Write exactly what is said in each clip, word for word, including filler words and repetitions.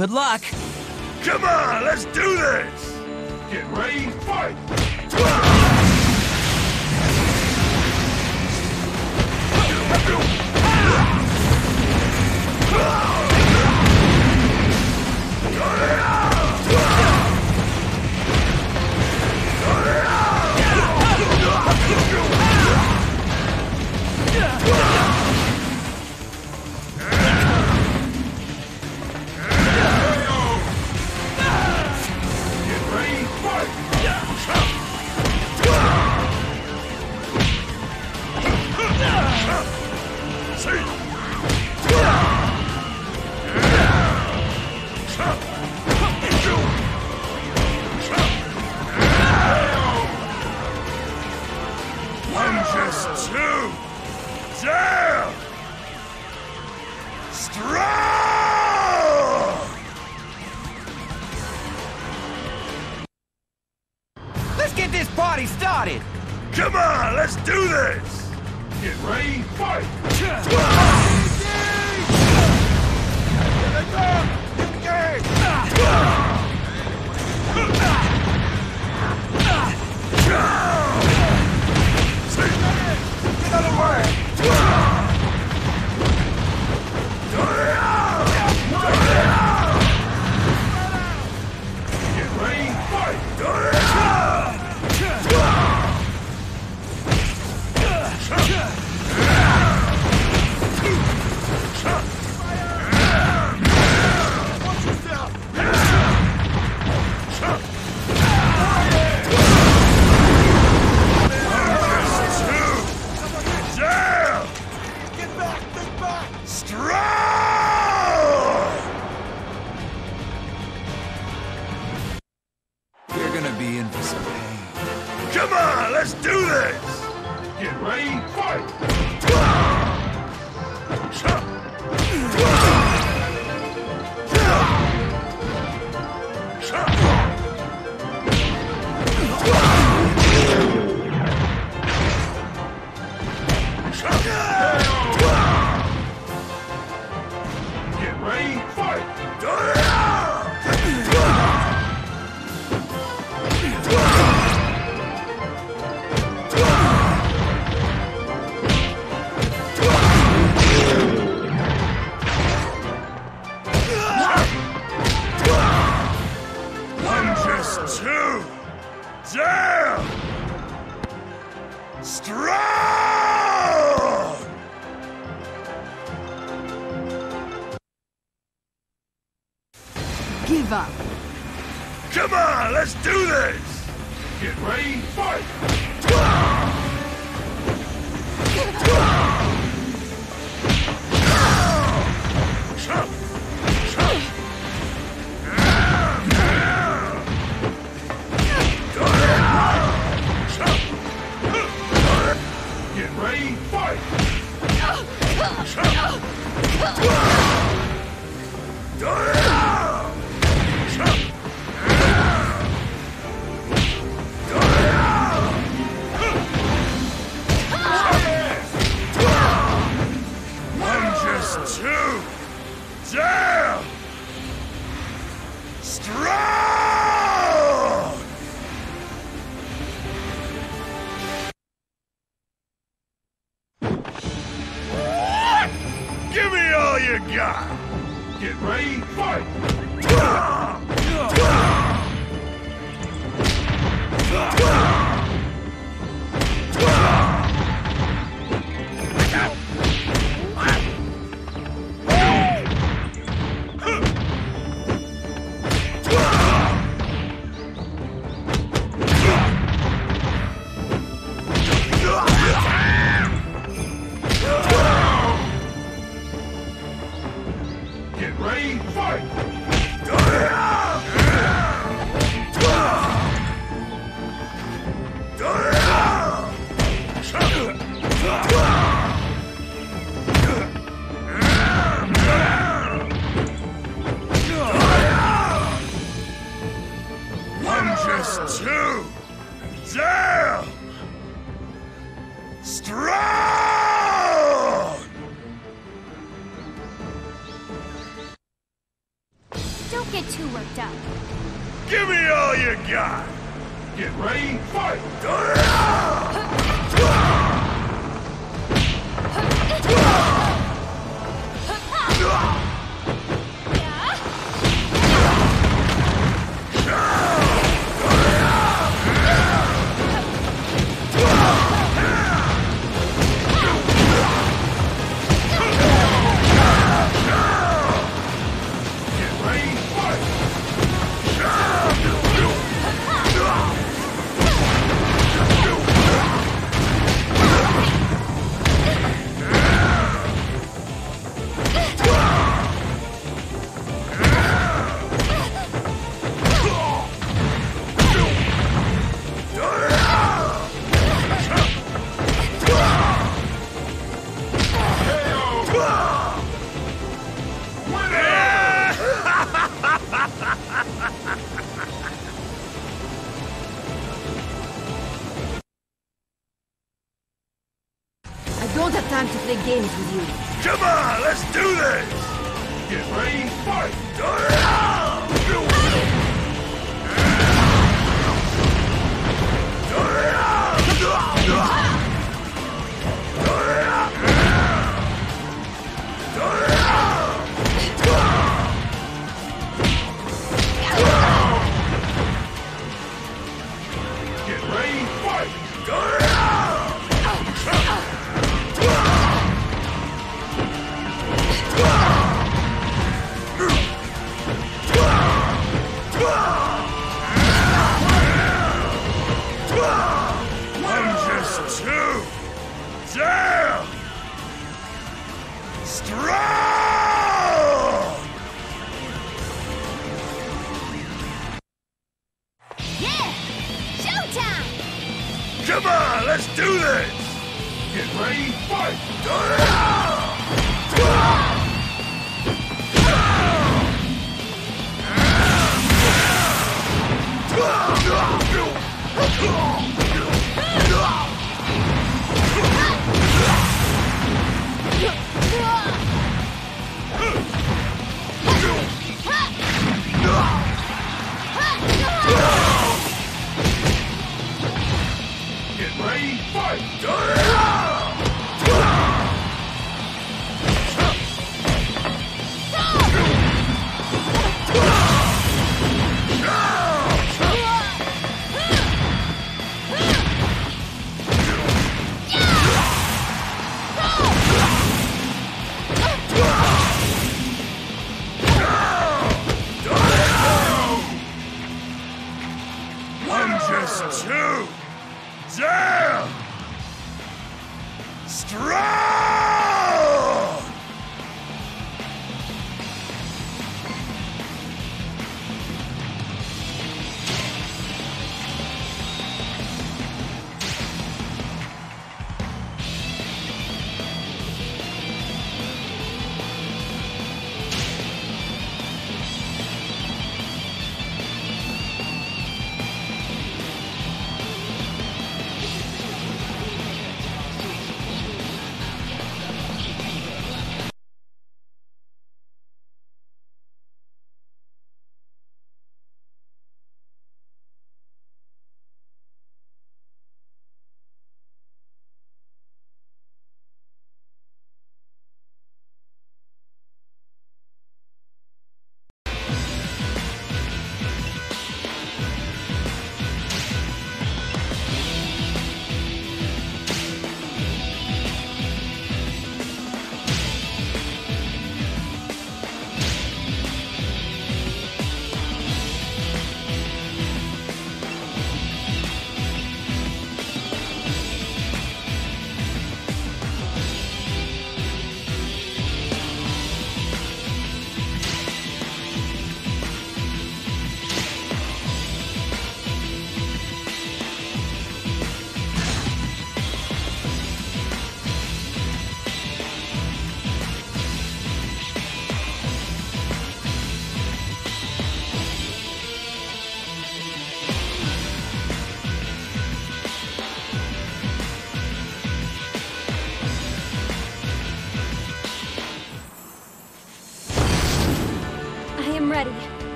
Good luck! Come on, let's do this! Get ready, fight! Get this party started! Come on, let's do this! Get ready, fight! Get out of the way! Give up. Come on, let's do this! Get ready, fight! Get ready, fight! Don't Don't get too worked up. Give me all you got. Get ready, fight! Games with you. Come on, let's do this! Get ready, fight! Get ready, fight! Come on, let's do this! Get ready, fight! Ready, fight! One, just two! Damn! Strong!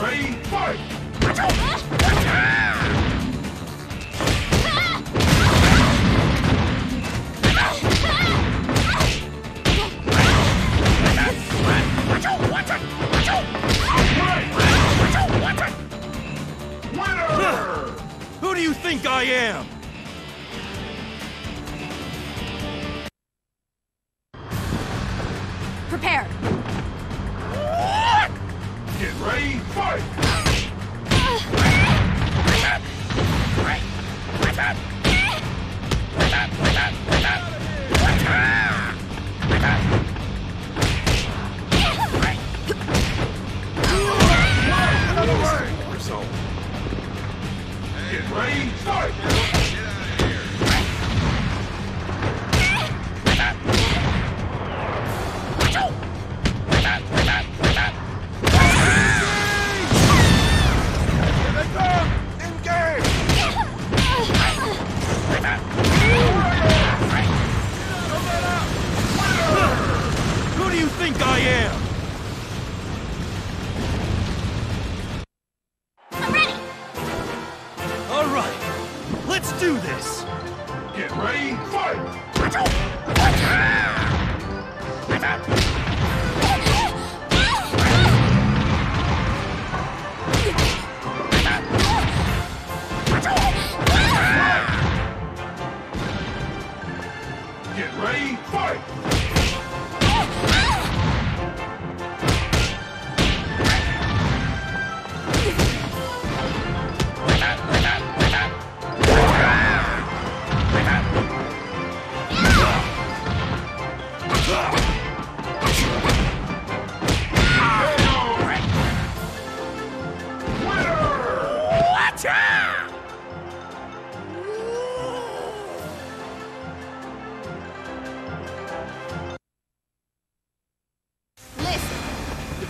Ready, fight! Think I am. Prepare. Get ready, fight. Get ready, start! Get out of here! Engage! Who do you think I am? Do this. Get ready, fight!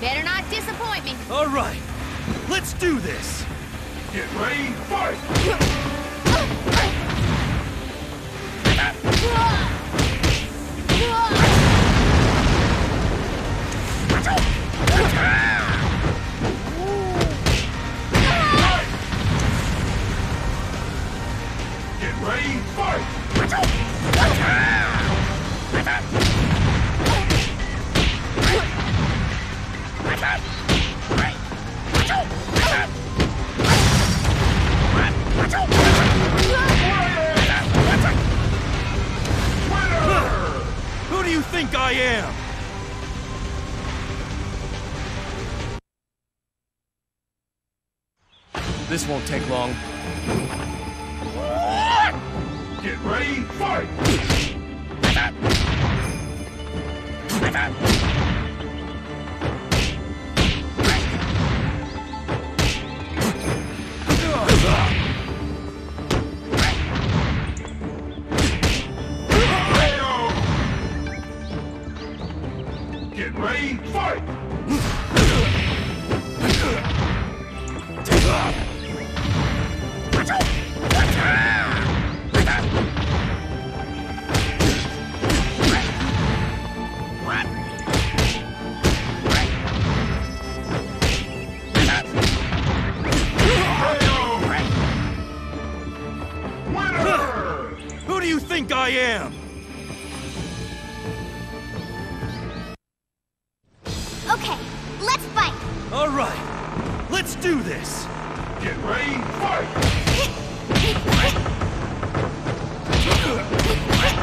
Better not disappoint me. All right, let's do this. Get ready, fight! Get ready, fight! Who do you think I am? This won't take long. Get ready, fight! Get ready, fight! Winner! Who do you think I am? Okay, let's fight! All right, let's do this! Get ready, fight! Get ready, fight! Get ready, fight!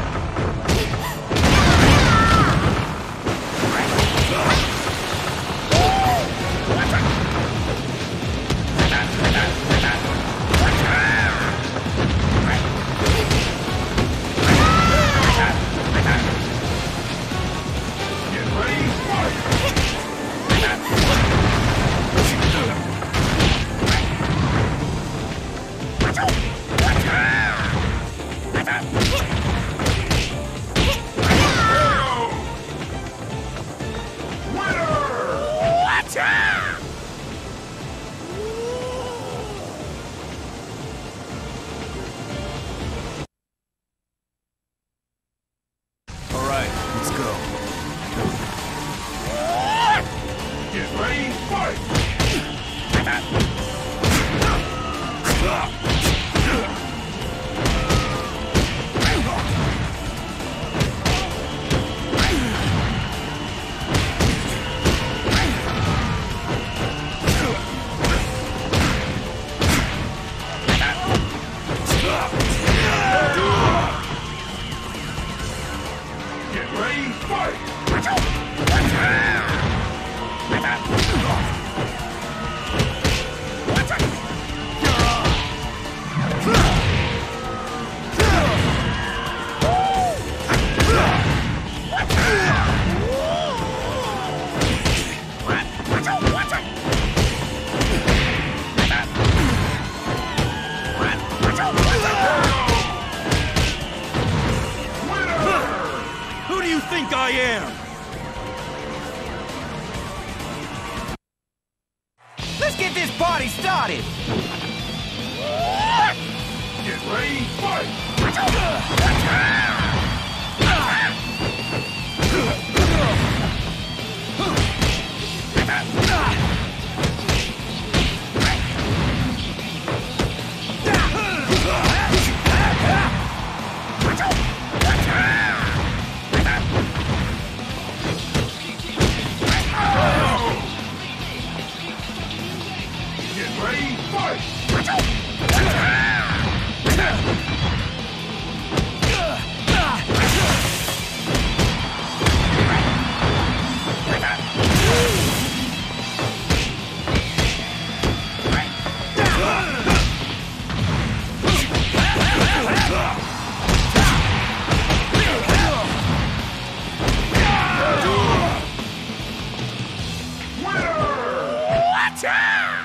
Winner! Watch out!